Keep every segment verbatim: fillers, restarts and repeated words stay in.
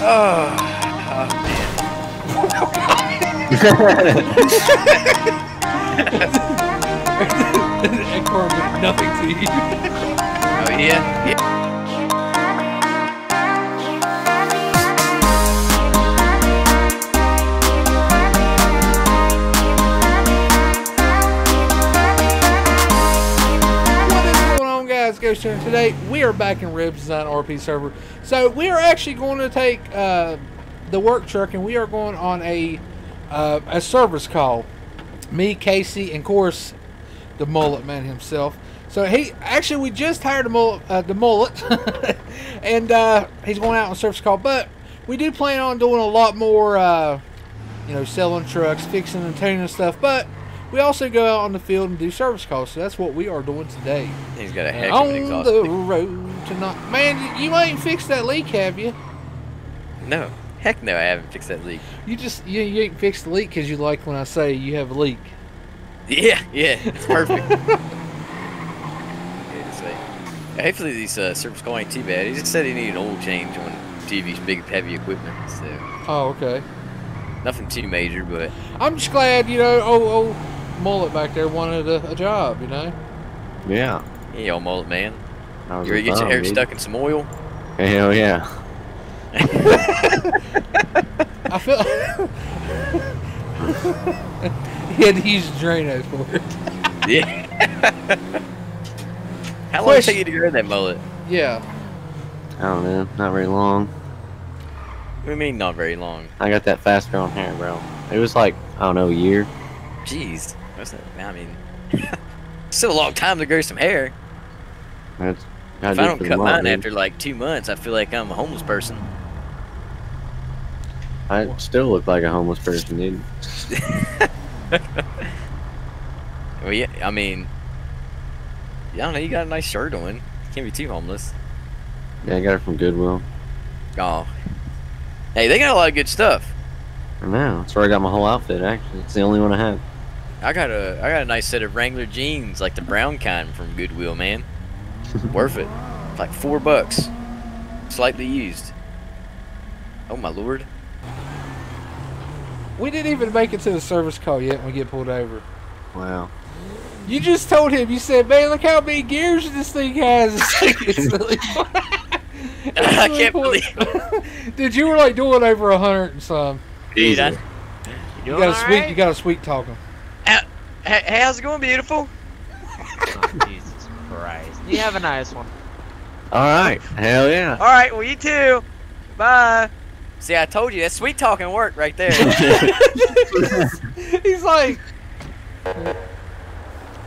Oh, oh man. There's an acorn with nothing to eat. Oh yeah? Yeah. Today we are back in Reb's Designs R P server. So we are actually going to take uh, the work truck and we are going on a uh, a service call. Me, Casey, and of course the mullet man himself. So he actually we just hired the mullet, uh, the mullet and uh, he's going out on a service call. But we do plan on doing a lot more, uh, you know, selling trucks, fixing and tuning stuff. But we also go out on the field and do service calls, so that's what we are doing today. He's got a heck of an exhaust. On the road tonight. Man, you ain't fixed that leak, have you? No. Heck no, I haven't fixed that leak. You just, you, you ain't fixed the leak because you like when I say you have a leak. Yeah, yeah, it's perfect. Yeah, it's like, hopefully these uh, service calls ain't too bad. He just said he needed an oil change on T V's big, heavy equipment, so. Oh, okay. Nothing too major, but. I'm just glad, you know, oh, oh. Mullet back there wanted a, a job, you know? Yeah. Hey, old mullet man. You ready to get your hair dude. stuck in some oil? Hell yeah. I feel he had to use Drano for it. Yeah. How long did it take you to grow that mullet? Yeah. I don't know. Not very long. What do you mean not very long? I got that fast growing hair, bro. It was like, I don't know, a year. Jeez. I mean, it's still a long time to grow some hair. That's, I if I don't cut mine after like two months, I feel like I'm a homeless person. I still look like a homeless person, dude. Well, yeah, I mean, yeah, I don't know, you got a nice shirt on. You can't be too homeless. Yeah, I got it from Goodwill. Oh. Hey, they got a lot of good stuff. I know. That's where I got my whole outfit, actually. It's the only one I have. I got a I got a nice set of Wrangler jeans, like the brown kind from Goodwill, man. Worth it. Like four bucks. Slightly used. Oh my lord. We didn't even make it to the service call yet when we get pulled over. Wow. You just told him, you said, man, look how many gears this thing has. It's really I can't believe it. Dude, you were like doing over a hundred and some. Dude, I, you, you got a sweet right? you got a sweet talking. Hey, how's it going, beautiful? Oh, Jesus Christ. You have a nice one. Alright. Hell yeah. Alright, well, you too. Bye. See, I told you, that sweet talking worked right there. He's like...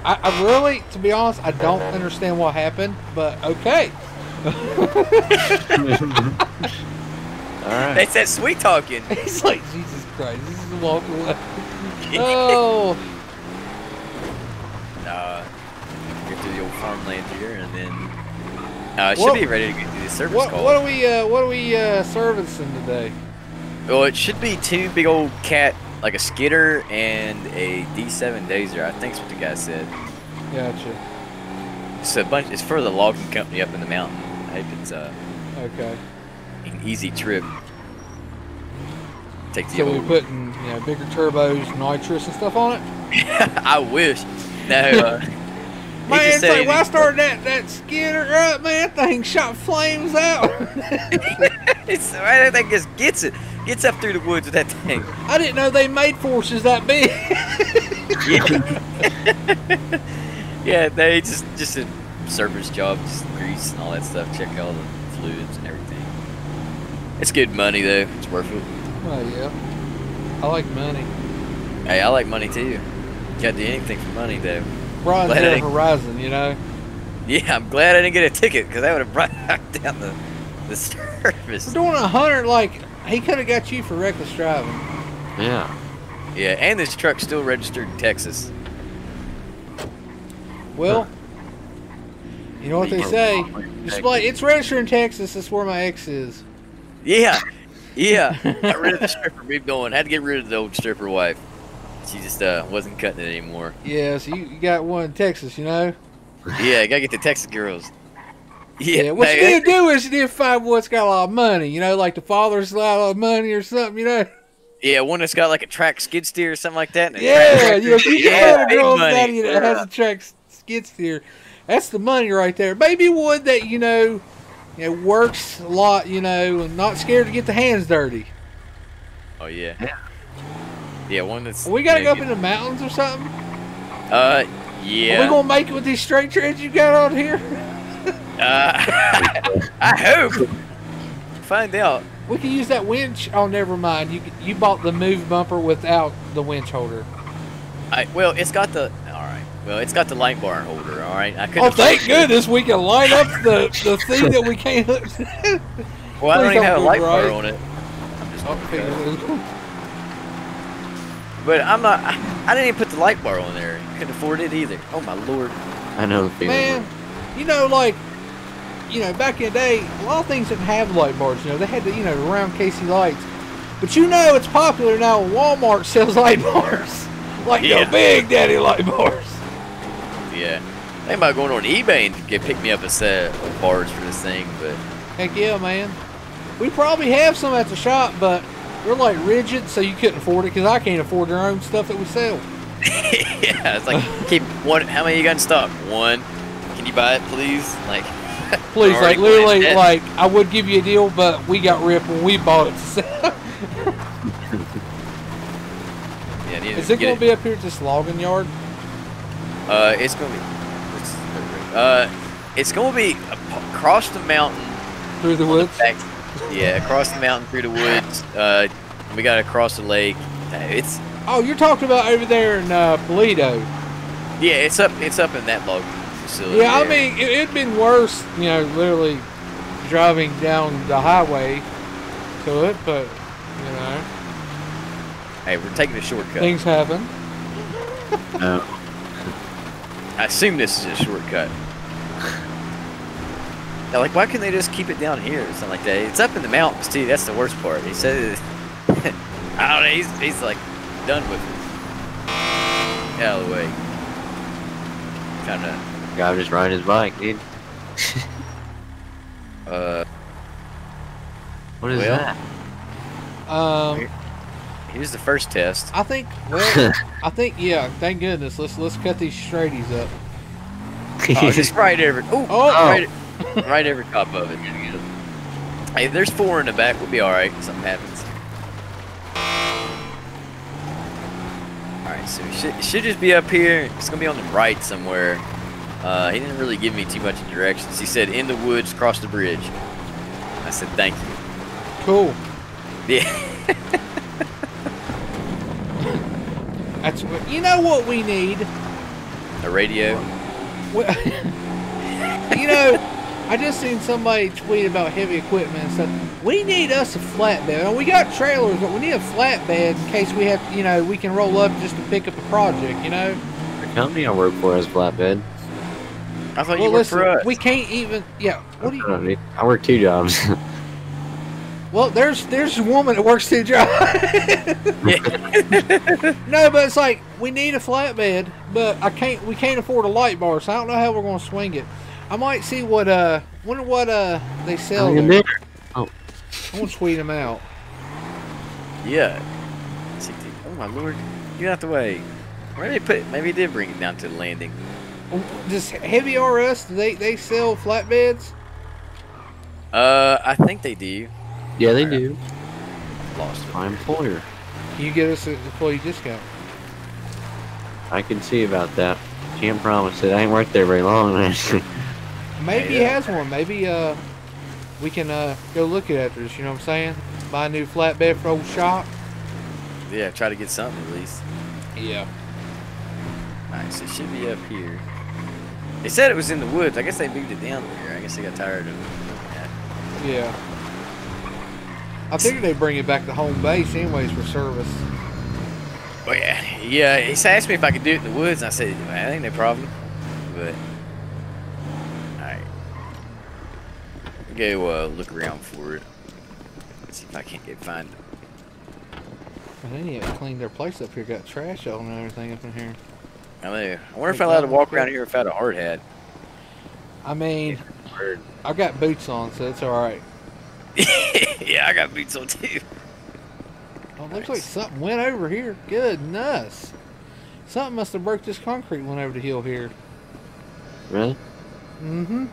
I, I really, to be honest, I don't understand what happened, but okay. Alright. They said sweet talking. He's like, Jesus Christ, this is a walk away. Oh... Uh, get through the old farmland here, and then uh, I should what, be ready to get through the service what, call. What are we? Uh, what are we uh, servicing today? Well, it should be two big old cat, like a skidder and a D seven Dozer. I think's what the guy said. Gotcha. It's a bunch. It's for the logging company up in the mountain. I hope it's uh, okay. An easy trip. Take the. So old. We're putting you know, bigger turbos, nitrous, and stuff on it. I wish. No, uh, man, it's like, why start that, that skidder up, man? That thing shot flames out. It's, I think it just gets it. Gets up through the woods with that thing. I didn't know they made forces that big. Yeah. Yeah, they just, just a service job, just grease and all that stuff. Check all the fluids and everything. It's good money, though. It's worth it. Oh, yeah. I like money. Hey, I like money, too. Can't do anything for money though. Broad horizon, you know. Yeah, I'm glad I didn't get a ticket because that would have brought down the the service. We're doing a hundred, like he could have got you for reckless driving. Yeah. Yeah, and this truck's still registered in Texas. Well, you know what they say. Just like it's registered in Texas. That's where my ex is. Yeah, yeah. Got rid of the stripper. We've going. Had to get rid of the old stripper wife. She just uh, wasn't cutting it anymore. Yeah, so you, you got one in Texas, you know? Yeah, gotta get the Texas girls. Yeah, yeah, what no, you need to do is you need to find what's got a lot of money, you know, like the father's got a lot of money or something, you know. Yeah, one that's got like a track skid steer or something like that. And yeah, yeah, if you can yeah, find a girl that yeah. has a track skid steer, that's the money right there. Maybe one that, you know, you know, works a lot, you know, and not scared to get the hands dirty. Oh, yeah. Yeah, yeah one that's... Are we got to go up in the mountains or something? Uh, yeah. Are we going to make it with these straight treads you got on here? Uh, I hope. Find out. We can use that winch. Oh, never mind. You you bought the move bumper without the winch holder. I well, it's got the all right. Well, it's got the light bar holder. All right. I couldn't. Oh, thank goodness we can light up the the thing that we can't. Well, I don't even have a light bar on it. I'm just okay. But I'm not. I, I didn't even put the light bar on there. Couldn't afford it either. Oh my lord. I know the feeling. Man, you know, like. You know, back in the day, a lot of things didn't have light bars. You know, they had the, you know, round Casey lights. But you know, it's popular now. Walmart sells light bars, like yeah. the Big Daddy light bars. Yeah, they might go on eBay and get pick me up a set of bars for this thing. But heck yeah, man, we probably have some at the shop, but they're like rigid, so you couldn't afford it because I can't afford their own stuff that we sell. Yeah, it's like keep one. How many you got in stock? One. Can you buy it, please? Like. Please, like literally, like I would give you a deal, but we got ripped when we bought it. So. Yeah, is it gonna it. be up here at this logging yard? Uh, it's gonna be. It's, uh, it's gonna be across the mountain. Through the woods. The back, yeah, across the mountain through the woods. Uh, we gotta cross the lake. It's. Oh, you're talking about over there in uh, Polito. Yeah, it's up. It's up in that logging. Yeah, I mean, it, it'd been worse, you know, literally driving down the highway to it, but, you know. Hey, we're taking a shortcut. Things happen. No. I assume this is a shortcut. Now, like, why couldn't they just keep it down here or something like that? It's up in the mountains, too. That's the worst part. He says, I don't know, he's, he's like, done with it. Get out of the way. I'm trying to... Guy just riding his bike, dude. uh, what is well, that? Um, here's the first test. I think. Well, I think. Yeah. Thank goodness. Let's let's cut these straighties up. Oh, just right every. Ooh, oh, oh. Right, right every top of it. Hey, if there's four in the back, we'll be all right. Something happens. All right, so it should, it should just be up here. It's gonna be on the right somewhere. Uh, he didn't really give me too much directions. He said, in the woods, cross the bridge. I said, thank you. Cool. Yeah. That's what, you know what we need? A radio. We, you know, I just seen somebody tweet about heavy equipment and stuff. We need us a flatbed. We got trailers, but we need a flatbed in case we have, you know, we can roll up just to pick up a project, you know? The company I work for has flatbed. I thought well, you worked listen, for us. We can't even. Yeah. What do you? I work two jobs. Well, there's there's a woman that works two jobs. No, but it's like we need a flatbed, but I can't. We can't afford a light bar, so I don't know how we're gonna swing it. I might see what uh. Wonder what uh they sell. There. Oh. I'm gonna tweet them out. Yeah. Oh my lord! Get out the way. Where did they put it? Maybe he did bring it down to the landing. Does Heavy R S, do they, they sell flatbeds? Uh, I think they do. Yeah, they do. Lost my employer. Can you get us an employee discount? I can see about that. Can't promise it. I ain't worked there very long, actually. Maybe yeah. he has one. Maybe uh, we can uh go look at it after this, you know what I'm saying? Buy a new flatbed for old shop. Yeah, try to get something at least. Yeah. Alright, so it should be up here. They said it was in the woods. I guess they moved it down here. I guess they got tired of it. Yeah. I figured they'd bring it back to home base anyways for service. Oh yeah. Yeah, he asked me if I could do it in the woods, and I said, I ain't no problem. But alright. I'll go uh, look around for it. Let's see if I can't get find it. Well, they need to clean their place up here. Got trash all and everything up in here. I, mean, I wonder if I'm allowed to walk around here without a hard hat. I mean, bird. I got boots on, so it's alright. Yeah, I got boots on too. Oh, nice. Looks like something went over here. Goodness. Something must have broke this concrete one over the hill here. Really? Mm-hmm.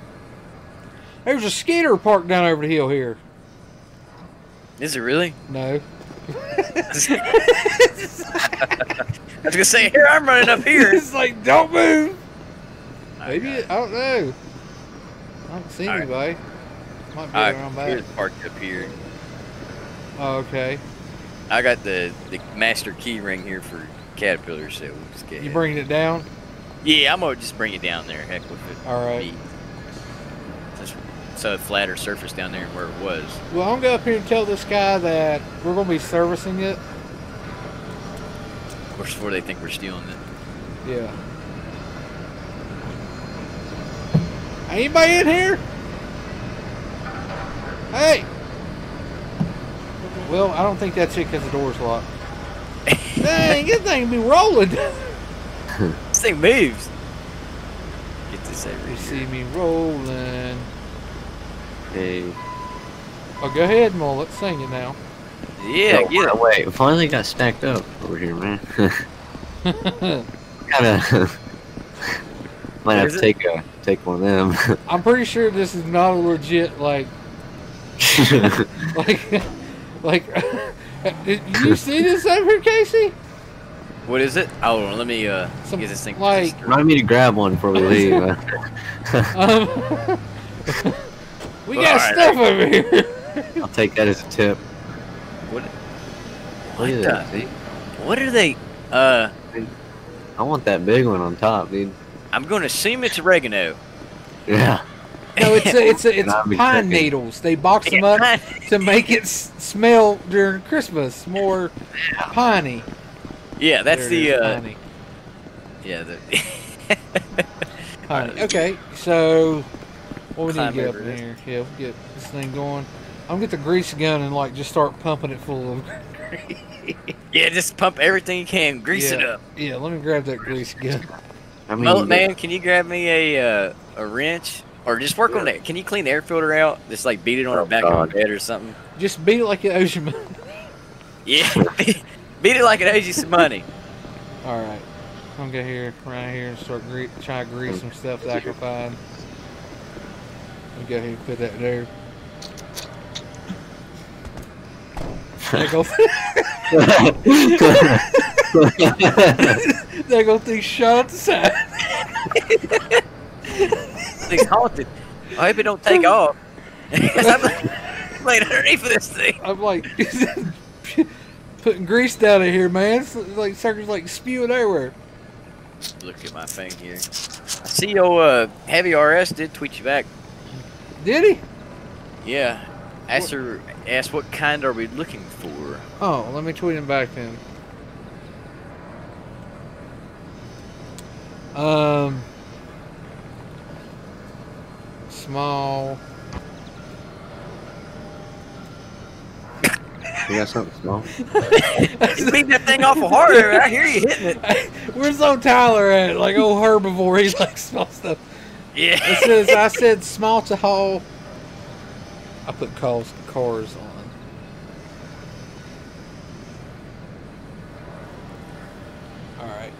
There's a skeeter parked down over the hill here. Is it really? No. I was gonna say, here I'm running up here. It's like, don't move. Maybe it, I don't know. I don't see anybody. Might be around back. Here's parked up here. Oh, okay. I got the the master key ring here for Caterpillar, so we'll just get. You bringing it down? Yeah, I'm gonna just bring it down there. Heck with it. All right. Just so a flatter surface down there where it was. Well, I'm gonna go up here and tell this guy that we're gonna be servicing it. Of course, before they think we're stealing it. Yeah. Anybody in here? Hey! Well, I don't think that's it because the door's locked. Dang, this thing be rolling. This thing moves. Get this over. You see me rolling. Hey. Oh, go ahead, Mo. Let's sing it now. Yeah, oh, get away. We finally got stacked up over here, man. Gotta. Might have to take a, take one of them. I'm pretty sure this is not a legit like, like, like. Did you see this over here, Casey? What is it? Oh, let me uh Some, get this thing. Like, remind me to grab one before we leave. um, we well, got right, stuff right. over here. I'll take that as a tip. What? What, what the? What are they? Uh, I want that big one on top, dude. I'm going to assume it's oregano. Yeah. No, it's a, it's a, it's pine needles. They box them up to make it smell during Christmas more piney. Yeah, that's the. Uh, piney. Yeah. The piney. Okay, so what we need to get up in here? Yeah, we'll get this thing going. I'm gonna get the grease gun and like just start pumping it full of. Yeah, just pump everything you can. Grease yeah. it up. Yeah, let me grab that grease gun. I mean, Mullet man, can you grab me a uh, a wrench or just work yeah. on that? Can you clean the air filter out? Just like beat it on oh, the back God. of the head or something. Just beat it like it owes you money. Yeah, beat, beat it like it owes you some money. All right, I'm gonna go here, right here, and start gre try to grease some stuff that I can find. I'm gonna go ahead and put that there. They're gonna think shot at the side. Thing's haunted. I hope it don't take off. I'm like, laying underneath of this thing. I'm like putting grease down in here, man. It's like suckers like spewing everywhere. Look at my thing here. I see your uh, Heavy R S did tweet you back. Did he? Yeah. Asked, her, asked what kind are we looking for? Oh, let me tweet him back then. Um, small. You got something small? You beat that thing off of harder. I hear you hitting it. Where's old Tyler at? Like old herbivore, he likes small stuff. Yeah. It says I said small to haul. I put cars cars on. All right.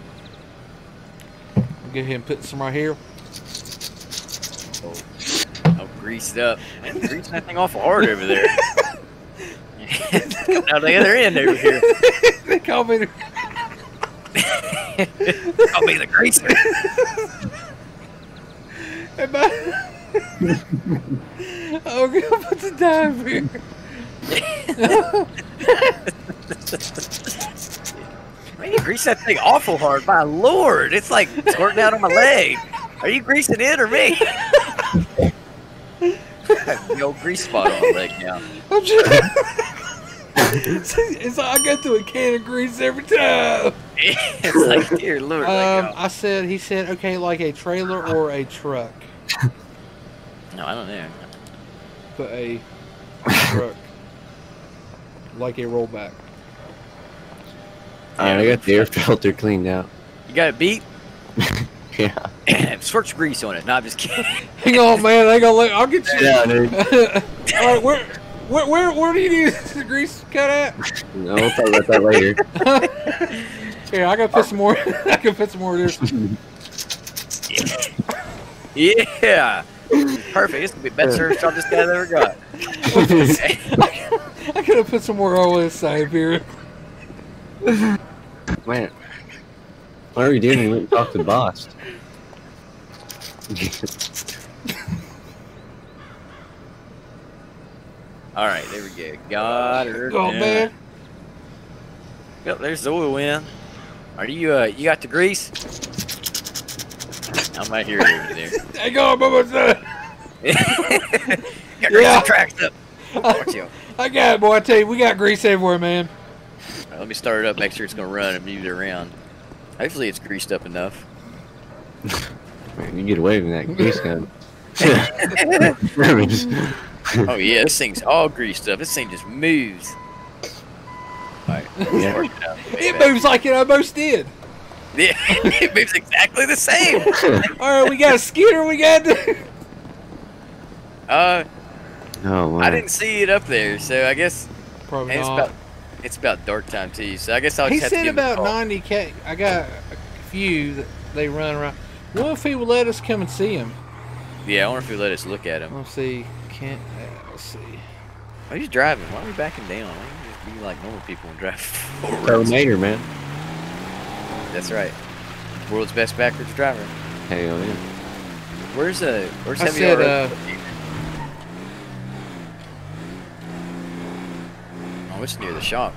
Go ahead and put some right here. Oh, oh greased up. Man, greasing that thing awful hard over there. Now the other end over here. They call me the call me the greaser. Am I? Oh, we're gonna put the dime here. Man, you grease that thing awful hard, my lord! It's like squirting out on my leg. Are you greasing it or me? The old grease spot on my leg now. I'm just... It's like I go through a can of grease every time. It's like dear lord. Um, I said, he said, okay, like a trailer or a truck. No, I don't know. Put a truck like a rollback. Alright, I got the air filter cleaned out. You got it beat? Yeah. and squirt grease on it. No, I'm just kidding. Hang on, man. Hang on, I'll get you. Yeah, dude. All right, where, where, where, where do you use the grease cut at? No, we'll talk about that later. Yeah, I gotta put some more. I can put some more in there. Yeah. Perfect. This could be the best service job this guy's ever got. I could have put some more oil inside here. Man, what are we doing? We went and talked to the boss. All right, there we go. Got her. Oh man. man. Yep, there's the oil in. Are you? Uh, you got the grease? I'm right here over there. Hang on, Bubba's done. Got grease yeah. tracks up. I, I got it, boy. I tell you, we got grease everywhere, man. All right, let me start it up. Make sure it's gonna run and move it around. Hopefully, it's greased up enough. Man, you get away from that grease gun. Oh yeah, this thing's all greased up. This thing just moves. Right. Yeah. It, out, it moves like it almost did. Yeah, it moves exactly the same. All right, we got a skidder. We got. To... Uh, oh, wow. I didn't see it up there, so I guess. Probably it's not. About, it's about dark time too, so I guess I'll. He just said have to give about ninety k. I got a few that they run around. What if he would let us come and see him? Yeah, I wonder if he let us look at him. Let's see. Can't. Uh, let's see. Oh, he's driving. Why are we backing down? Be like normal people and drive forward. Terminator, man. That's right. World's best backwards driver. Hell yeah. Where's a where's I heavy said, uh, oh, it's near the shop.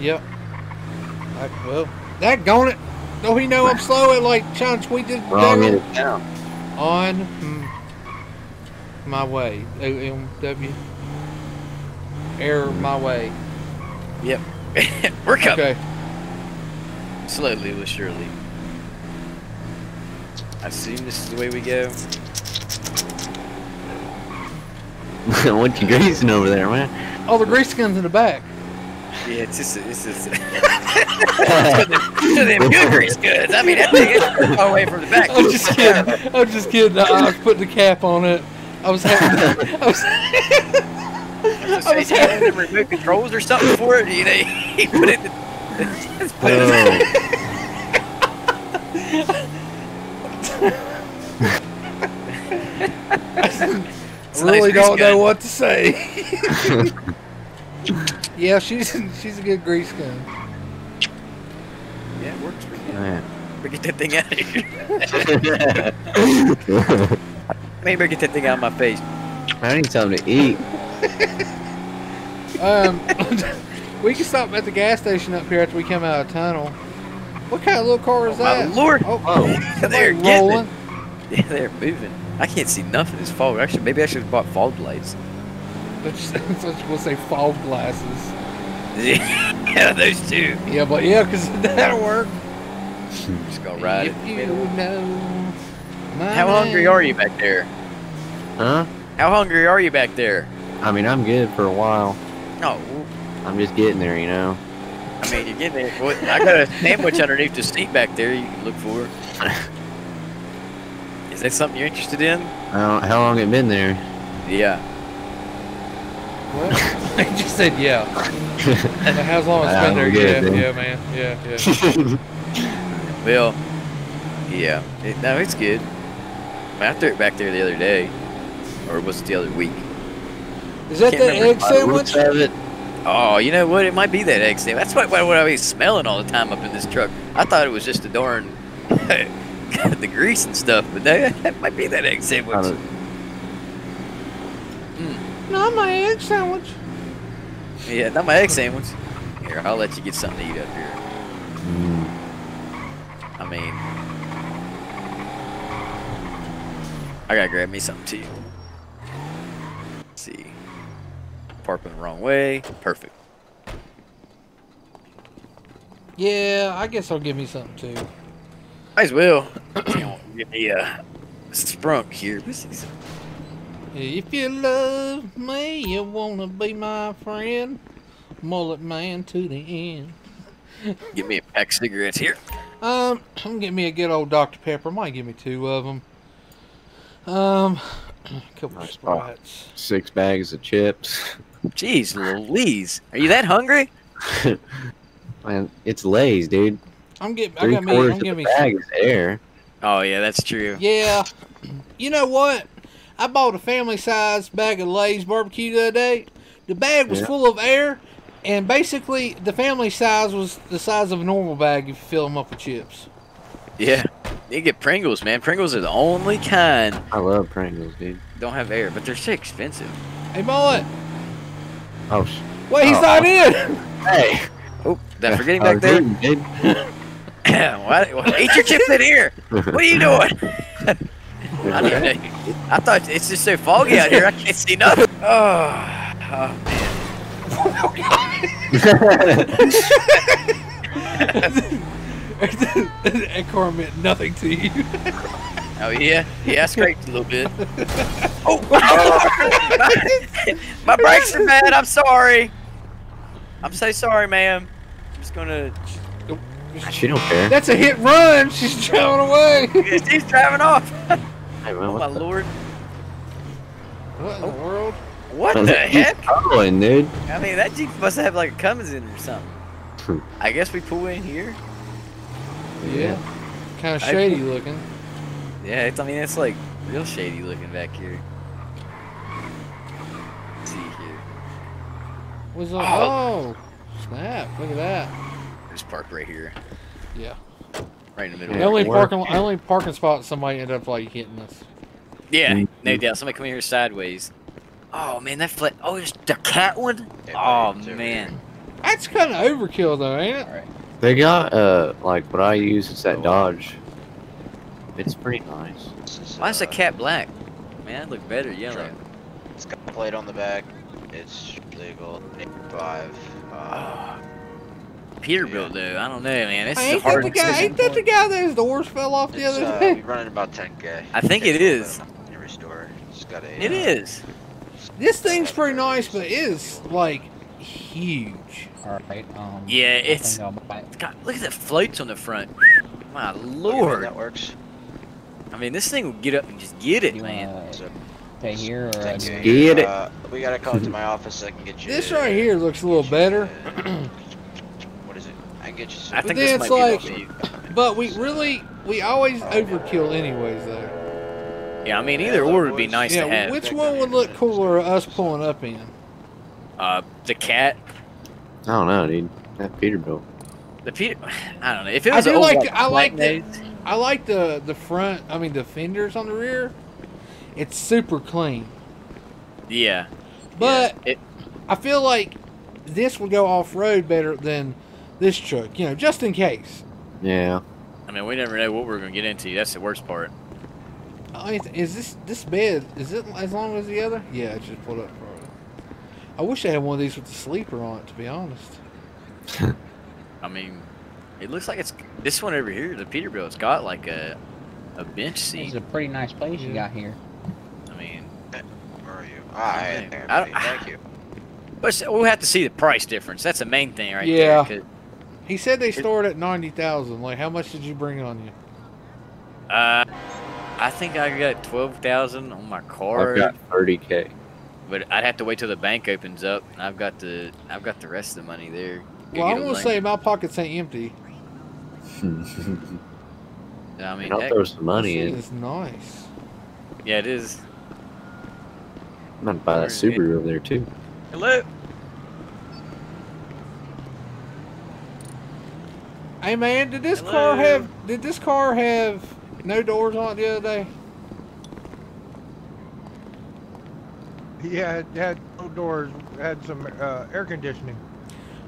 Yep. I, well, that gone it. No, he know I'm slow at like trying to tweet this down on mm, my way. O M W. Error my way. Yep. We're coming. Okay. Slowly but surely. I assume this is the way we go. What you greasing over there, man? Oh, the grease gun's in the back. Yeah, it's just... It's just... It's them good grease guns. I mean, that thing is far away from the back. I'm just kidding. I'm just kidding. I was putting the cap on it. I was having... I was... I was having to remote controls or something for it. You know, he put it. Just put it I really nice don't gun. know what to say. Yeah, she's she's a good grease gun. Yeah, it works for you. Right. We get that thing out of here. Maybe get that thing out of my face. I need something to eat. um, we can stop at the gas station up here after we come out of the tunnel. What kind of little car is oh, that? My Lord! Oh, oh. They're rolling. It. Yeah, they're moving. I can't see nothing. It's fog. Actually, maybe I should have bought fog lights. Let's we'll say fog glasses. Yeah, yeah, those two. Yeah, but yeah, because that'll work. Just gonna ride if it. You know How name. hungry are you back there? Huh? How hungry are you back there? I mean, I'm good for a while. No, oh. I'm just getting there, you know. I mean, you're getting there. Well, I got a sandwich underneath the seat back there. You can look for it. Is that something you're interested in? Uh, how long have it been there? Yeah. What? I just said yeah. How long it's been there? Good, yeah, man. yeah, man. Yeah, yeah. Well, yeah. It, no, it's good. I threw it back there the other day, or was it the other week? Is that the egg sandwich? Oh, you know what? It might be that egg sandwich. That's what, what, what I was smelling all the time up in this truck. I thought it was just the darn the grease and stuff, but that, that might be that egg sandwich. Mm. Not my egg sandwich. Yeah, not my egg sandwich. Here, I'll let you get something to eat up here. Mm. I mean, I gotta grab me something too. Let's see. Parking the wrong way. Perfect. Yeah, I guess I'll give me something too. Might as well. Give me a sprunk here. This is... If you love me, you wanna be my friend. Mullet man to the end. Give me a pack of cigarettes here. Um, I'm gonna get me a good old Doctor Pepper. Might give me two of them. Um, a couple of Sprites. Oh, six bags of chips. Jeez Louise, are you that hungry? Man, it's Lay's, dude. I'm getting. Three I got quarters me, I'm of the me bag some. Is air. Oh yeah, that's true. Yeah, you know what? I bought a family-sized bag of Lay's barbecue the other day. The bag was yeah. full of air, and basically the family size was the size of a normal bag if you fill them up with chips. Yeah, you get Pringles, man. Pringles are the only kind. I love Pringles, dude. Don't have air, but they're so expensive. Hey, Mullet. Oh. Wait, he's oh. not in. Hey. Oh, did I forget him back there? Why, eat your chips in here. What are you doing? I, don't even know. I thought it's just so foggy out here. I can't see nothing. Oh, oh man. That car meant nothing to you. Oh yeah, yeah, I scraped a little bit. Oh, my, my brakes are bad. I'm sorry. I'm so sorry, ma'am. I'm just gonna. She don't care. That's a hit run. She's driving away. She's driving off. Hey, man, oh my the... lord! What in oh. the world? What the heck? Going, dude. I mean, that Jeep must have like a Cummins in it or something. I guess we pull in here. Yeah. yeah. Kind of shady I, looking. Yeah, it's, I mean, it's like real shady looking back here. Let's see here. What's up? Oh. oh, snap! Look at that. Just park right here. Yeah. Right in the middle. The only parking, yeah. only parking spot somebody ended up like hitting us. Yeah, no doubt. Somebody come here sideways. Oh man, that flat. Oh, it's the cat one. Oh man, that's kind of overkill though, ain't it? Right. They got uh like what I use is that oh. Dodge. It's pretty nice. Why is the cat black? Man, it looked better yellow. It's got a plate on the back. It's legal. Five. Uh, Peterbilt yeah. though. I don't know, man. This hey, is ain't that the guy? Ain't that the guy whose doors fell off the it's, other uh, day? We're running about ten K. I think it is. Every store. It's got a. It uh, is. This thing's pretty nice, but it is like huge. All right, um, yeah, it's. God, look at the floats on the front. My lord. That works. I mean, this thing will get up and just get it, you man. Pay here or get it. Uh, we gotta come to my office so I can get you. This right here looks a little better. What is it? I can get you. Some. I think this might like, be like, but we really, we always overkill, anyways, though. Yeah, I mean, either or would be nice yeah, to have. Which one would look cooler, us pulling up in? Uh, the cat. I don't know, dude. That Peterbilt. The Peter, I don't know. If it was I do old, like, the, I like the, I like the the front. I mean, the fenders on the rear. It's super clean. Yeah. But yeah, it, I feel like this would go off road better than this truck. You know, just in case. Yeah. I mean, we never know what we're gonna get into. That's the worst part. Is this this bed? Is it as long as the other? Yeah, I just pulled up. I wish I had one of these with the sleeper on it. To be honest, I mean, it looks like it's this one over here. The Peterbilt, it's got like a a bench seat. It's a pretty nice place you got here. I mean, where are you? I, I, I don't, thank you. But we'll have to see the price difference. That's the main thing, right yeah. there. Yeah. He said they stored at ninety thousand. Like, how much did you bring on you? Uh. I think I got twelve thousand on my card. I've got thirty k, but I'd have to wait till the bank opens up, and I've got the I've got the rest of the money there. Go well, I'm gonna say my pockets ain't empty. I mean, I'll throw some money in. It's nice. Yeah, it is. I'm gonna buy that Subaru over there too. Hello. Hey man, did this Hello. car have? Did this car have? No doors on it the other day? Yeah, it had no doors. It had some uh, air conditioning.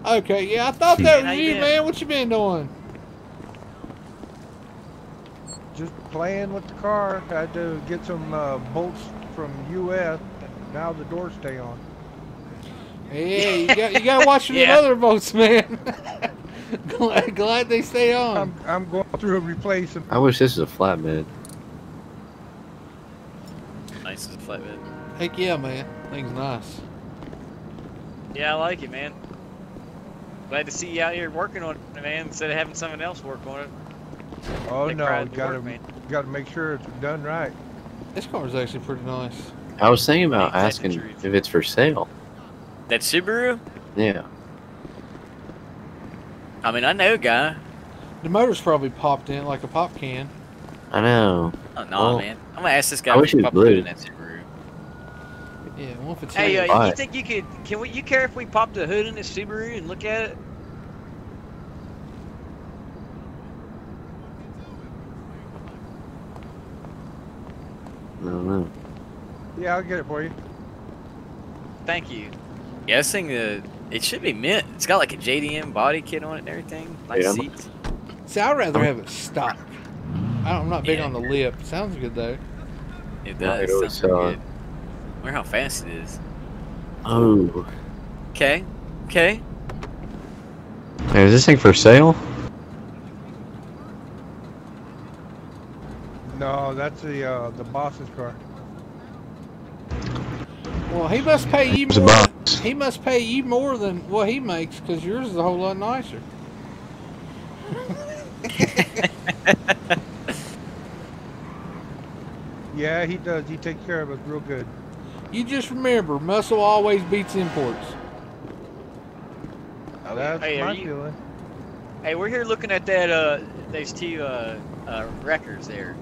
Okay, yeah, I thought that was you, man. What you been doing? Just playing with the car. Had to get some uh, bolts from U S. Now the doors stay on. Yeah, you got you got to watch yeah. the other bolts, man. Glad, glad they stay on. I'm, I'm going through and replace them. I wish this is a flatbed. Nice as a flatbed. Heck yeah, man. Thing's nice. Yeah, I like it, man. Glad to see you out here working on it, man, instead of having someone else work on it. Oh they no, gotta, gotta make sure it's done right. This car is actually pretty nice. I was thinking about asking if it's for sale. That Subaru? Yeah. I mean, I know a guy. The motor's probably popped in like a pop can. I know. Oh, no, well, man. I'm gonna ask this guy. I wish he was blue. In that Subaru. Yeah, well, if it's hey, uh, you it. think you could? Can we? You care if we pop the hood in this Subaru and look at it? I don't know. Yeah, I'll get it for you. Thank you. Yeah, this thing, uh, it should be mint. It's got like a J D M body kit on it and everything. Like yeah. seats. See, I'd rather have it stock. I don't, I'm not big yeah. on the lip. Sounds good, though. It does. It sounds good. I wonder how fast it is. Oh. Okay. Okay. Hey, is this thing for sale? No, that's the uh, the boss's car. Well, he must pay you more. He must pay you more than what he makes, because yours is a whole lot nicer. Yeah, he does. He takes care of us real good. You just remember, muscle always beats imports. Oh, that's hey, my you, feeling. Hey, we're here looking at that. Uh, those two uh, uh, wreckers there.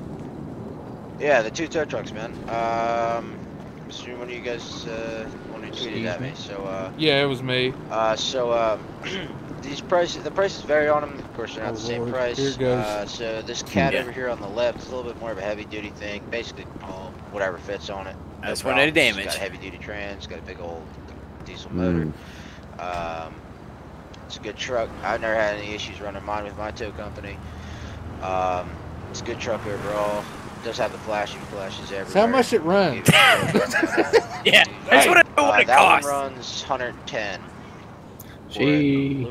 Yeah, the two tow trucks, man. Um, I'm assuming one of you guys uh, wanted to tweet at me. So uh, yeah, it was me. Uh, so um, these prices, the prices vary on them. Of course, they're not oh, the same Lord. price. Here goes. Uh, so this cat yeah. over here on the left is a little bit more of a heavy-duty thing. Basically, all whatever fits on it. No That's what it damage. It's got a heavy-duty trans. Got a big old diesel motor. Mm. Um, it's a good truck. I've never had any issues running mine with my tow company. Um, it's a good truck overall. Does have the flashing flashes everywhere. That's how much it runs. Yeah, that's what I know what it costs. That one runs one hundred ten. Gee.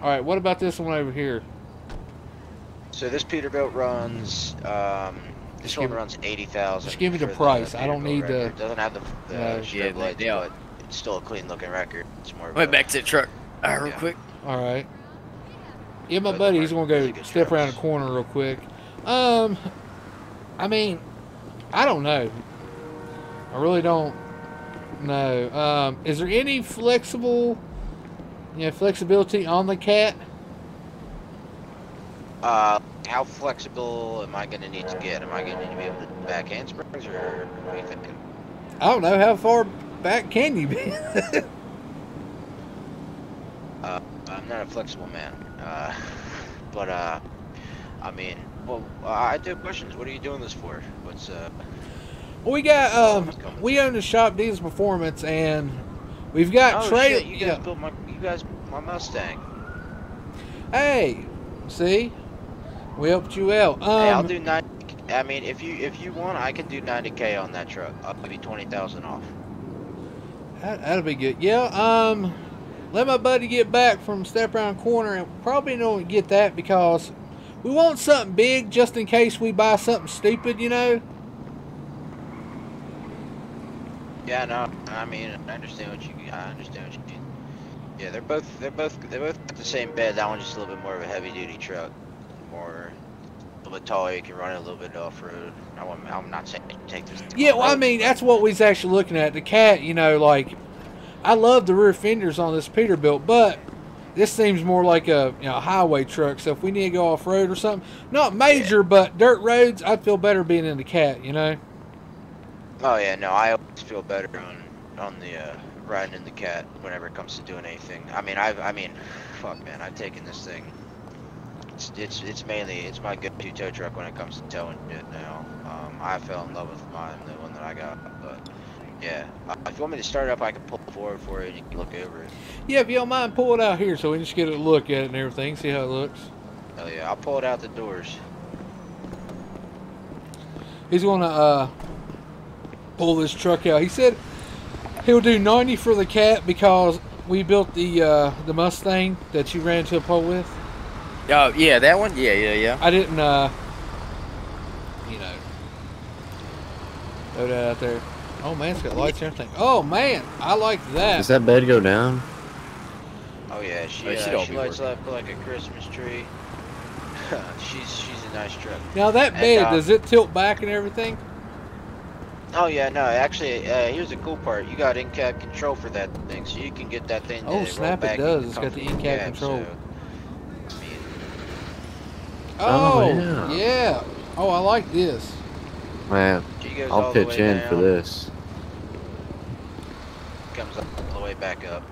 All right, what about this one over here? So this Peterbilt runs. Um, this one runs eighty thousand. Just give me the price. I don't need the. Doesn't have the. the yeah, lights, but it's still a clean-looking record. It's more. Wait, back to the truck. All right, real quick. All right. Yeah, my buddy, he's gonna go step around the corner real quick. Um. I mean, I don't know. I really don't know. Um, is there any flexible, you know, flexibility on the cat? Uh, how flexible am I going to need to get? Am I going to need to be able to back handsprings, or what are you thinking? I don't know. How far back can you be? uh, I'm not a flexible man. Uh, but uh, I mean. Well, uh, I do have questions. What are you doing this for? What's uh? We got um, we own the shop, Dean's Performance, and we've got oh, trailer. You guys yeah. built my, you guys, my Mustang. Hey, see, we helped you out. Um, hey, I'll do nine. I mean, if you if you want, I can do ninety k on that truck. I'll give you twenty thousand off. That, that'll be good. Yeah. Um, let my buddy get back from step around corner, and probably don't get that because. We want something big just in case we buy something stupid, you know? Yeah, no, I mean, I understand what you, I understand what you mean. Yeah, they're both, they're both, they both got the same bed. That one's just a little bit more of a heavy-duty truck. More, a little bit taller, you can run it a little bit off-road. I'm not saying you take this. Yeah, well, I mean, that's what we're actually looking at. The cat, you know, like, I love the rear fenders on this Peterbilt, but... This seems more like a, you know, highway truck, so if we need to go off-road or something, not major, yeah. but dirt roads, I'd feel better being in the cat, you know? Oh, yeah, no, I always feel better on, on the, uh, riding in the cat whenever it comes to doing anything. I mean, I've, I mean, fuck, man, I've taken this thing. It's, it's, it's mainly, it's my go-to tow truck when it comes to towing shit now. Um, I fell in love with mine, the one that I got, but... Yeah, uh, if you want me to start it up, I can pull it forward for you and you can look over it. Yeah, if you don't mind, pull it out here so we can just get a look at it and everything, see how it looks. Hell yeah, I'll pull it out the doors. He's going to uh, pull this truck out. He said he'll do ninety for the cat because we built the uh, the Mustang that you ran into a pole with. Oh, yeah, that one? Yeah, yeah, yeah. I didn't, uh, you know, throw that out there. Oh man, it's got lights and everything. Oh man, I like that. Does that bed go down? Oh yeah, she, oh, she, uh, she lights up like a Christmas tree. she's she's a nice truck. Now that bay, and, uh, does it tilt back and everything? Oh yeah, no. Actually, uh, here's the cool part. You got in-cab control for that thing, so you can get that thing. Oh snap! It does. It's got the in-cab control. So, I mean, oh yeah. yeah. Oh, I like this. Man, I'll pitch in down. for this. Comes up all the way back up.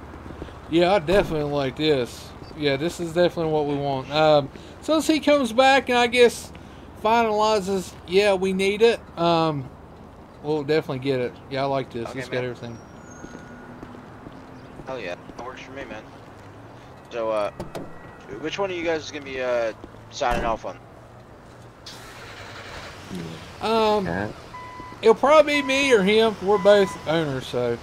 Yeah, I definitely like this. Yeah, this is definitely what we want. Um, so as he comes back and I guess finalizes, yeah, we need it. Um, we'll definitely get it. Yeah, I like this. Okay, it's man. got everything. Oh yeah, that works for me, man. So, uh, which one of you guys is gonna be uh signing off on? Um, Cat. It'll probably be me or him. We're both owners, so.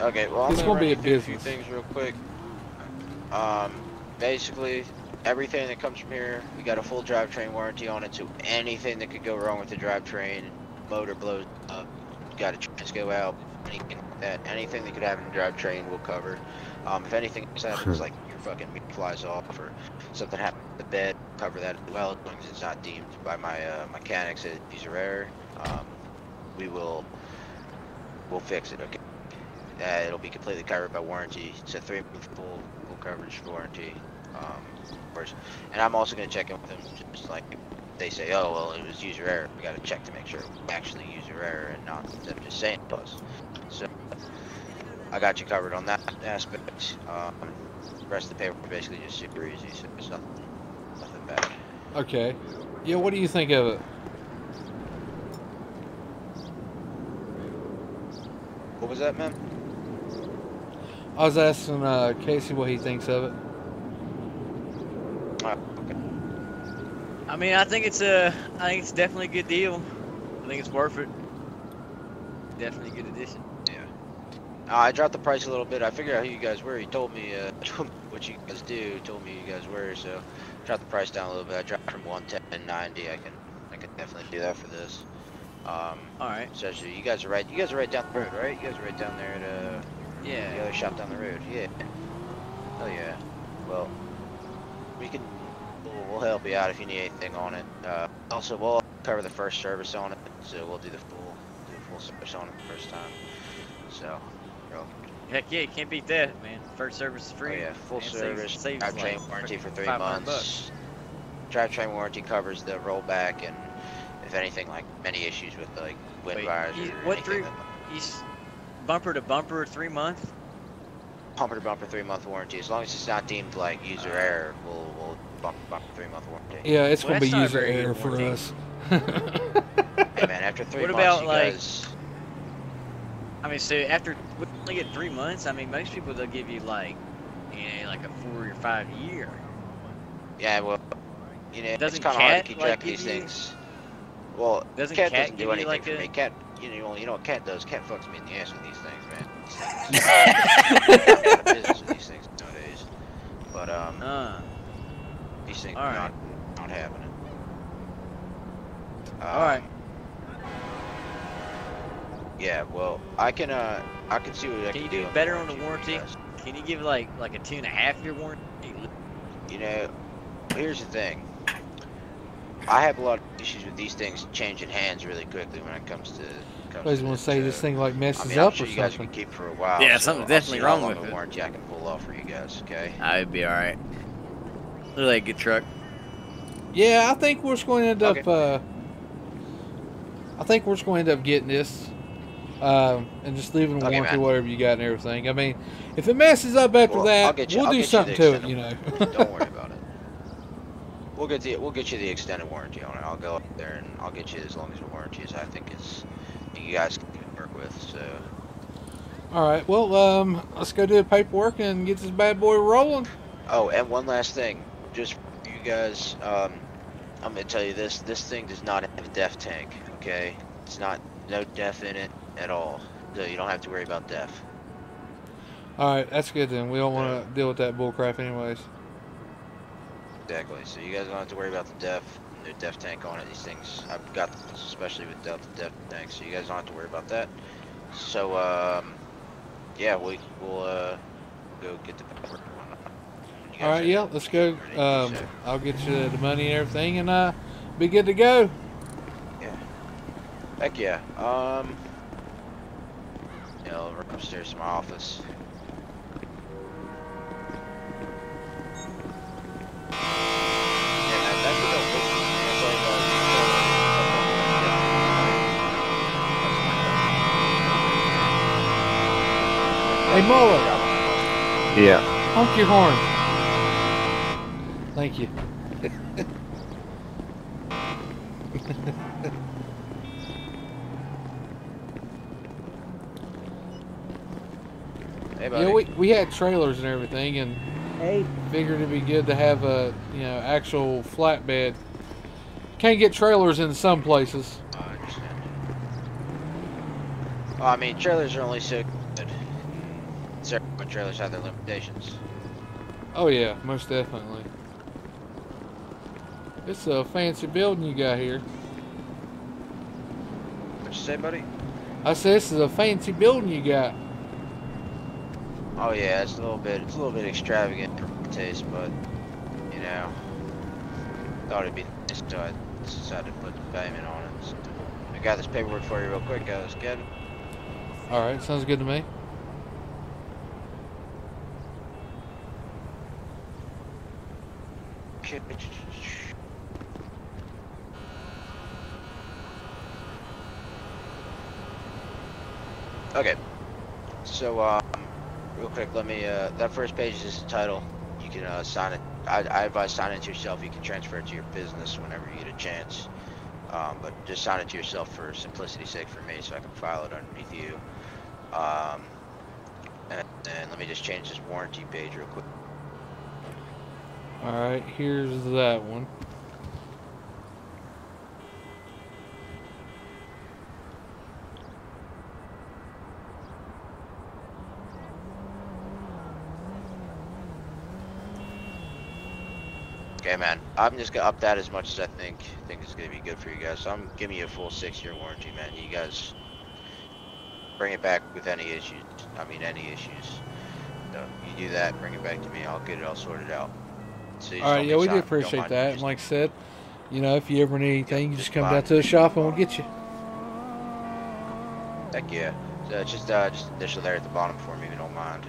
Okay, well, I'm going to run through a few things real quick. Um, basically, everything that comes from here, we got a full drivetrain warranty on it, so anything that could go wrong with the drivetrain, motor blows up, got a chance to go out, anything like that. Anything that could happen to the drivetrain, we'll cover. Um, if anything happens, like your fucking meat flies off or something happens to the bed, cover that as well, as long as it's not deemed by my uh, mechanics as a piece of error. Um, we will, we'll fix it, okay? Uh, it'll be completely covered by warranty. It's a three-month full, full coverage warranty. Um, of course. And I'm also going to check in with them. Just like they say, oh, well, it was user error. We got to check to make sure it was actually user error and not them just saying it was. So I got you covered on that aspect. Um, the rest of the paperwork basically just super easy. So it's nothing, nothing bad. Okay. Yeah, what do you think of it? What was that, man? I was asking uh, Casey what he thinks of it. Uh, okay. I mean, I think it's a, I think it's definitely a good deal. I think it's worth it. Definitely a good addition. Yeah. Uh, I dropped the price a little bit. I figured out who you guys were. He told me uh, what you guys do. Told me you guys were. So dropped the price down a little bit. I dropped from one ten to ninety. I can, I can definitely do that for this. Um, All right. So you guys are right. You guys are right down the road, right? You guys are right down there at. Uh, Yeah, the other shop down the road. Yeah. Oh yeah. Well, we can. We'll help you out if you need anything on it. Uh, also, we'll cover the first service on it, so we'll do the full, do the full service on it the first time. So. Heck yeah, you can't beat that, man. First service is free. Oh, yeah, full and service. Drivetrain like warranty for three months. Drivetrain warranty covers the rollback and if anything like many issues with like wind Wait, wires you, or what anything. What three? Bumper to bumper, three month. Bumper to bumper, three month warranty. As long as it's not deemed like user uh, error, we'll we'll bumper to bumper three month warranty. Yeah, it's well, gonna be user error for us. Hey man, after three what months, about, you like, guys. I mean, so after we only get three months, I mean, most people they'll give you like, you know, like a four or five year. Yeah, well, you know, doesn't it's kind of hard to keep track like of these you, things. Well, doesn't Cat, Cat doesn't do anything like for a, me. Cat. You know, you know what Cat does? Cat fucks me in the ass with these things, man. I don't business with these things nowadays. But, um, uh, these things are right. not, not happening. Um, Alright. Yeah, well, I can, uh, I can see what can I can do. Can you do better on the warranty? Can you give, like, like a two and a half year warranty? You know, here's the thing. I have a lot of issues with these things changing hands really quickly when it comes to. I just want to say so, this thing like messes I mean, I'm up sure or you something. Guys can keep for a while. Yeah, so something's definitely wrong with it. Warranty I can pull off for you guys, okay? I'd be all right. Looks like a good truck. Yeah, I think we're just going to end okay. up. Uh, I think we're just going to end up getting this, um, and just leaving okay, warranty man. whatever you got and everything. I mean, if it messes up after well, that, we'll I'll do something to it, you know. Don't worry about it. We'll get the we'll get you the extended warranty on it. I'll go up there and I'll get you as long as the warranty is. I think it's you guys can work with. So. All right. Well, um, let's go do the paperwork and get this bad boy rolling. Oh, and one last thing, just for you guys, um, I'm gonna tell you this: this thing does not have a D E F tank. Okay, it's not no D E F in it at all, so you don't have to worry about D E F. All right, that's good then. We don't want to yeah. deal with that bullcrap anyways. Exactly, so you guys don't have to worry about the D E F, the D E F tank on it, these things. I've got this especially with the D E F tank, so you guys don't have to worry about that. So, um, yeah, we, we'll uh, go get the paperwork. All right, yeah, let's go. Um, I'll get you the money and everything, and uh, be good to go. Yeah. Heck yeah. Um. Yeah, I'll run upstairs to my office. Hey, Muller. Yeah. Honk your horn. Thank you. Hey, buddy. Yeah, we we had trailers and everything, and hey, figured it'd be good to have a you know actual flatbed. Can't get trailers in some places. I understand. Well, I mean, trailers are only so good. When trailers have their limitations. Oh yeah, most definitely. It's a fancy building you got here. What'd you say, buddy? I said this is a fancy building you got. Oh yeah, it's a little bit, it's a little bit extravagant for my taste, but you know, thought it'd be nice, so I decided to put the payment on it. So I got this paperwork for you real quick, guys. Good. All right, sounds good to me. Okay, so um, real quick, let me, uh, that first page is just the title. You can uh, sign it. I, I advise signing it to yourself. You can transfer it to your business whenever you get a chance, um, but just sign it to yourself for simplicity's sake for me, so I can file it underneath you. Um, and, and let me just change this warranty page real quick. All right, here's that one. Okay, man, I'm just gonna up that as much as I think think it's gonna be good for you guys. So I'm giving you a full six-year warranty, man. You guys bring it back with any issues. I mean, any issues. So you do that, bring it back to me. I'll get it all sorted out. So all right, yeah, we do appreciate that. And like I said, you know, if you ever need anything, you just come down to the shop and we'll get you. Heck yeah. So it's just, uh, just initial there at the bottom for me, if you don't mind.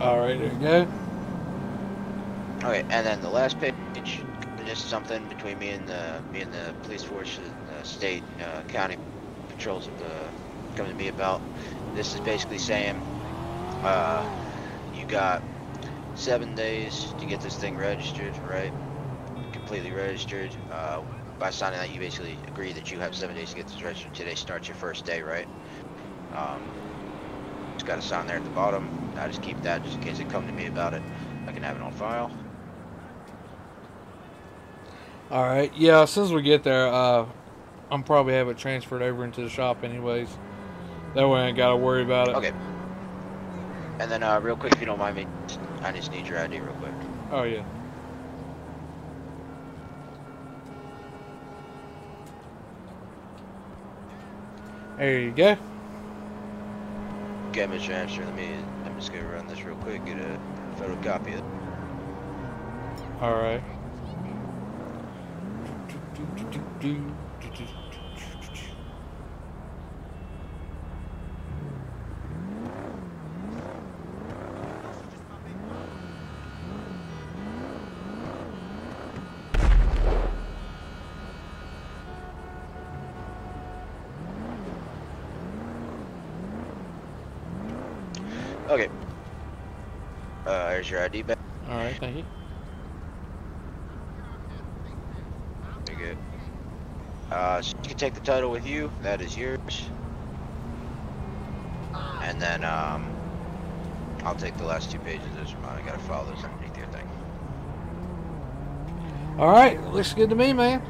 All right, there you go. Okay, and then the last page, just something between me and the me and the police force, and the state, uh, county patrols of the. Coming to me about this is basically saying uh, you got seven days to get this thing registered, right? Completely registered. Uh, by signing that, you basically agree that you have seven days to get this registered. Today starts your first day, right? Um, it's got a sign there at the bottom. I just keep that just in case they come to me about it. I can have it on file. All right. Yeah. As soon as we get there, uh, I'm probably have it transferred over into the shop, anyways. That way I ain't gotta worry about it. Okay. And then uh, real quick, if you don't mind me, I just need your I D real quick. Oh yeah. There you go. Okay, Mister Hamster, let me, I'm just gonna run this real quick, get a photocopy of it. All right. Do, do, do, do, do. Okay. Uh, here's your I D back. All right, thank you. Very good. Uh, so you can take the title with you. That is yours. And then um, I'll take the last two pages. Those are mine. I gotta file those underneath your thing. All right, looks good to me, man.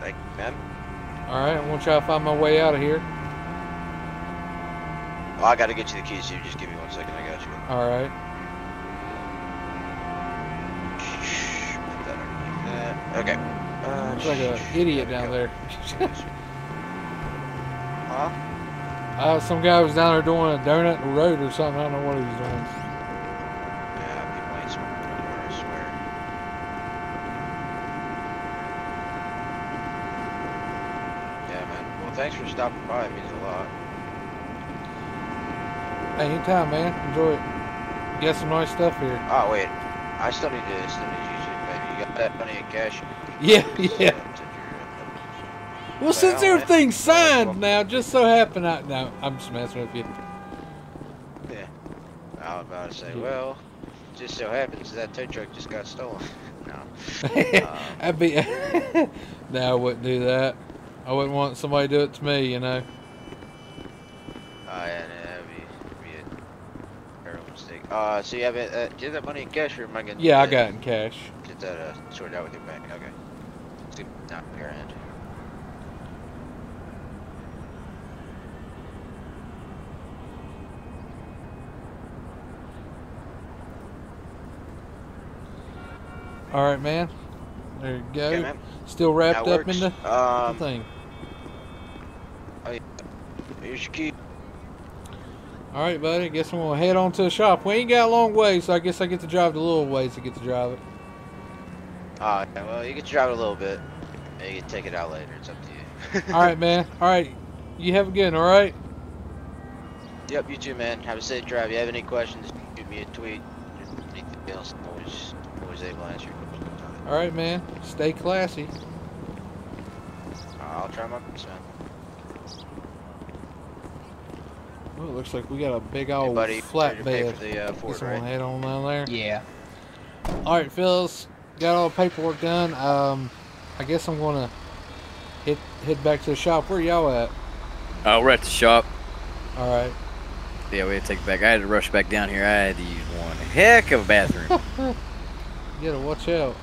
Thank you, man. All right, I'm gonna try to find my way out of here. Well, I gotta get you the keys, so you just give me one second. I got you. All right. Put that underneath that. Okay. Uh, it's like an idiot down there. Huh? Uh, some guy was down there doing a donut in the road or something. I don't know what he was doing. Yeah, people ain't smoking anywhere, I swear. Yeah, man. Well, thanks for stopping by. It means a lot. Hey, anytime, man. Enjoy it. You got some nice stuff here. Oh, wait. I still need to, still need you to, baby. You got that money in cash? Yeah, yeah. Well, well, since everything's signed now, just so happened I... No, I'm just messing with you. Yeah. I was about to say, yeah. Well, just so happens that tow truck just got stolen. No. um, I'd be... no, I wouldn't do that. I wouldn't want somebody to do it to me, you know. Oh, uh, yeah, no, that'd be, be a terrible mistake. Uh, so you have it... Uh, do you have that money in cash, or am I going to... Yeah, I got it in cash. Get that uh, sorted out with your bank. Okay. Let's do not your hand. All right, man. There you go. Okay, still wrapped up in the um, thing. I, here's your key. All right, buddy. I guess I'm gonna head on to the shop. We ain't got a long way, so I guess I get to drive the little ways to get to drive it. All right. Well, you can drive it a little bit, and you can take it out later. It's up to you. All right, man. All right. You have a good one, all right? Yep. You too, man. Have a safe drive. If you have any questions, shoot me a tweet. Anything else? Always, always able to answer. All right, man. Stay classy. I'll try my best, man. Oh, it looks like we got a big old hey, flatbed. The uh, Ford, right? Head on down there. Yeah. All right, fellas. Got all the paperwork done. Um, I guess I'm gonna hit head back to the shop. Where y'all at? Uh, we're at the shop. All right. Yeah, we had to take it back. I had to rush back down here. I had to use one heck of a bathroom. You gotta watch out.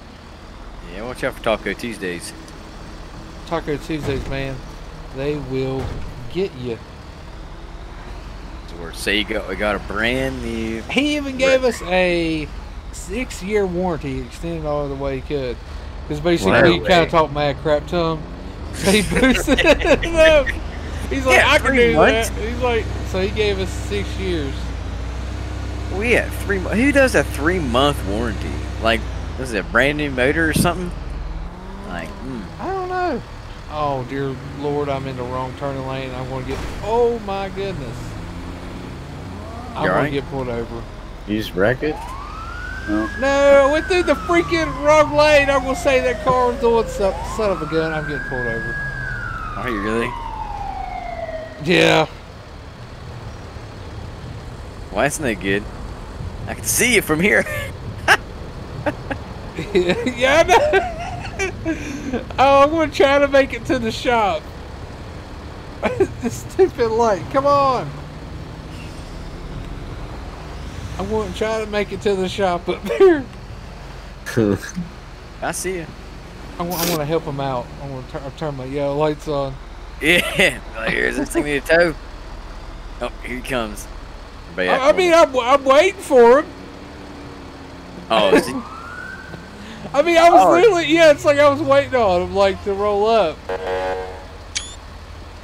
Yeah, watch out for Taco Tuesdays. Taco Tuesdays, man. They will get you. Or say you got, we got a brand new... He even gave us a six year warranty extended all the way he could. Because basically you kind of talk mad crap to him. So he boosted it up. He's like, yeah, I can do months. That. He's like, so he gave us six years. We had three months. Who does a three month warranty? Like, this is a brand new motor or something? Like, mm. I don't know. Oh, dear Lord, I'm in the wrong turning lane. I'm going to get... Oh, my goodness. I'm going right? to get pulled over. You just wrecked it? No. No, I went through the freaking wrong lane. I'm going to say that car was doing something. Son of a gun, I'm getting pulled over. Are you really? Yeah. Well, that's no good. I can see you from here. Yeah, I know. Oh, I'm going to try to make it to the shop. This stupid light. Come on. I'm going to try to make it to the shop up there. I see you. I want, I want to help him out. I want to turn my yellow lights on. Yeah. Well, here's this thing to tow. Oh, here he comes. I, I mean, I'm, I'm waiting for him. Oh, is he? I mean, I was oh. literally, yeah, it's like I was waiting on him, like, to roll up.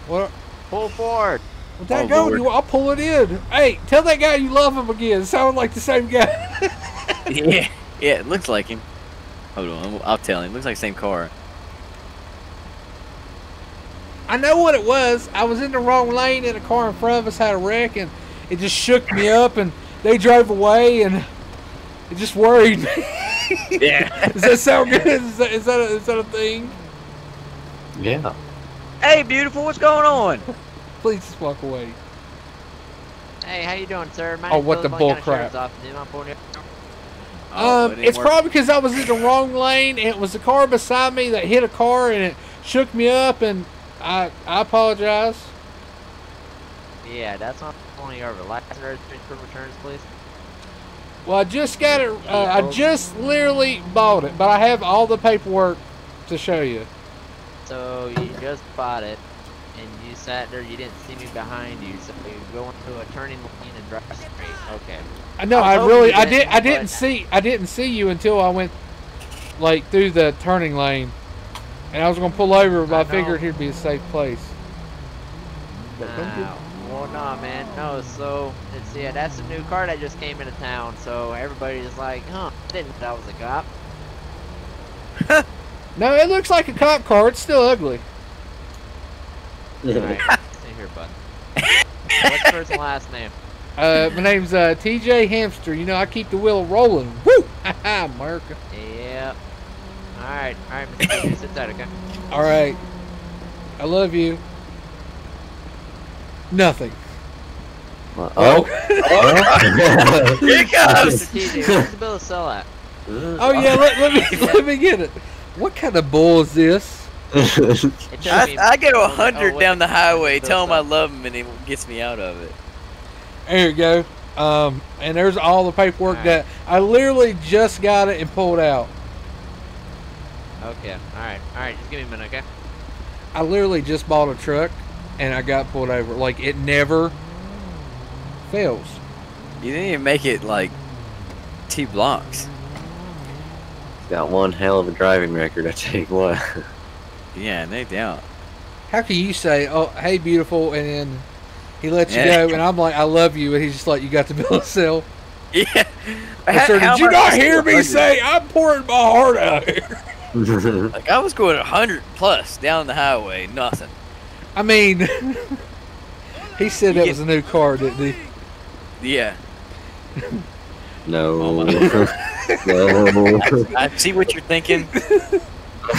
What? Pull forward. Well, that oh, go, I'll pull it in. Hey, tell that guy you love him again. It sounded like the same guy. Yeah, yeah, it looks like him. Hold on, I'll tell him. It looks like the same car. I know what it was. I was in the wrong lane, and a car in front of us had a wreck, and it just shook me up, and they drove away, and it just worried me. Yeah. Does that sound good? Is that, is, that a, is that a thing? Yeah. Hey, beautiful, what's going on? Please just walk away. Hey, how you doing, sir? My oh, what the bull crap. Off. Oh, um, it it's work. Probably because I was in the wrong lane, and it was a car beside me that hit a car, and it shook me up, and I I apologize. Yeah, that's not only our relaxer returns, please. Well, I just got it. Uh, I just literally bought it, but I have all the paperwork to show you. So you just bought it, and you sat there. You didn't see me behind you, so you go into a turning lane and drive straight. Okay. I know. I, I really. I did. I didn't see. I didn't see you until I went like through the turning lane, and I was gonna pull over, but I, I figured here'd be a safe place. But thank you. Well, nah, man. No, so, it's, yeah, that's a new car that just came into town. So, everybody's like, huh, I didn't know that was a cop. No, it looks like a cop car. It's still ugly. Alright, stay here, bud. What's first and last name? Uh, my name's uh, T J Hamster. You know, I keep the wheel rolling. Woo! Ha-ha, America. Yep. Alright, alright, Mister T J, sit tight, okay? Alright. I love you. Nothing. Uh, oh. oh. Here it comes! T J, what's the bill to sell at? Oh, yeah, let, let, me, let me get it. What kind of bull is this? I, I get a hundred oh, down the highway, tell him I love him, and he gets me out of it. There you go. Um, and there's all the paperwork all right. that I literally just got it and pulled out. Okay, alright, alright, just give me a minute, okay? I literally just bought a truck, and I got pulled over. Like, it never fails. You didn't even make it, like, two blocks. Got one hell of a driving record, I tell you what. Yeah, no doubt. How can you say, oh, hey, beautiful, and then he lets yeah. you go, and I'm like, I love you, and he's just like, you got the bill of sale. Yeah. How, sir, did you not hear me say, I'm pouring my heart out here? Like, I was going a hundred plus down the highway, nothing. I mean, he said that was a new car, didn't he? Yeah. No. No. I, I see what you're thinking.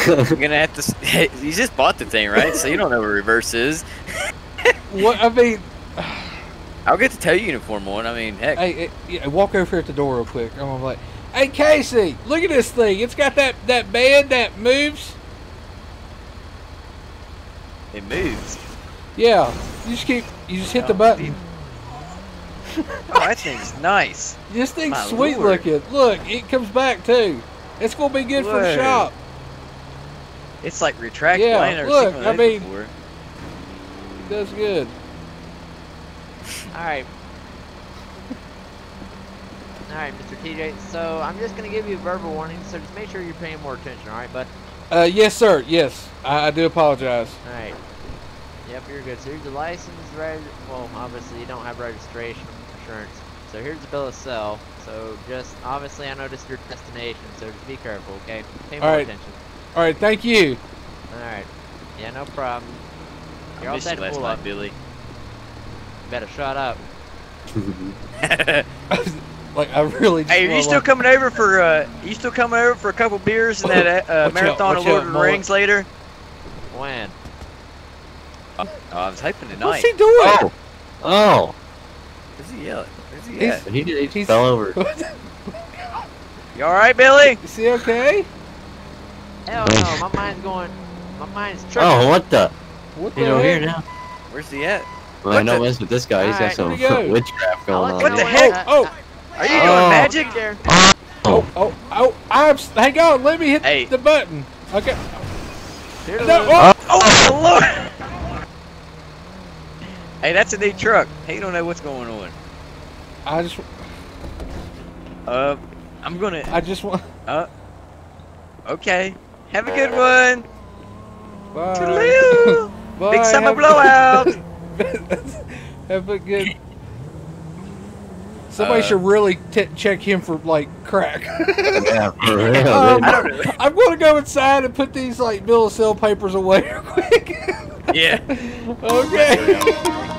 I'm gonna have to. Hey, you just bought the thing, right? So you don't know what reverse is. What I mean, I'll get to tell you uniform one. I mean, heck. Hey, yeah, walk over here at the door real quick. I'm gonna be like, hey Casey, look at this thing. It's got that that band that moves. It moves. Yeah, you just keep. You just hit oh, the button. Dude. Oh, that thing's nice. This thing's My sweet Lord. looking. Look, it comes back too. It's gonna be good Whoa. for the shop. It's like retract. Yeah, look. I mean, before. It does good. All right. All right, Mister T J. So I'm just gonna give you a verbal warning. So just make sure you're paying more attention. All right, bud. Uh, yes, sir. Yes, I, I do apologize. All right. Yep, you're good. So here's your license. Reg well, obviously you don't have registration. So here's the bill of sale. So just obviously I noticed your destination, so just be careful, okay? Pay more attention. All right, thank you. All right, yeah, no problem. You're all set to pull up, Billy. Better shut up. Like I really. Hey, are you still coming over for? Uh, you still coming over for a couple beers and that uh, marathon of Lord of the Rings later? When? Oh, I was hyping tonight. What's he doing? Oh. oh. Where's he yelling? Where's he at? He, he, he fell over. You alright, Billy? Is he okay? Hell no, my mind's going. My mind's tripping. Oh, what the? What the heck? He's over here now. Where's he at? Well, what I don't mess with this guy. All He's right, got some go. witchcraft going on. What the heck? Oh! Are you doing oh. magic? There? Oh. oh, oh, oh, I'm. Hang on, let me hit hey. the button. Okay. No, oh, oh, oh, Lord! Hey, that's a new truck. Hey, you don't know what's going on. I just. Uh, I'm gonna. I just want. Uh. Okay. Have a good one. Bye. Toodaloo. Bye. Big summer have blowout. A have a good. Somebody uh, should really t check him for like crack. Yeah, for real. um, I don't really... I'm gonna go inside and put these like bill of sale papers away real quick. Yeah. Okay.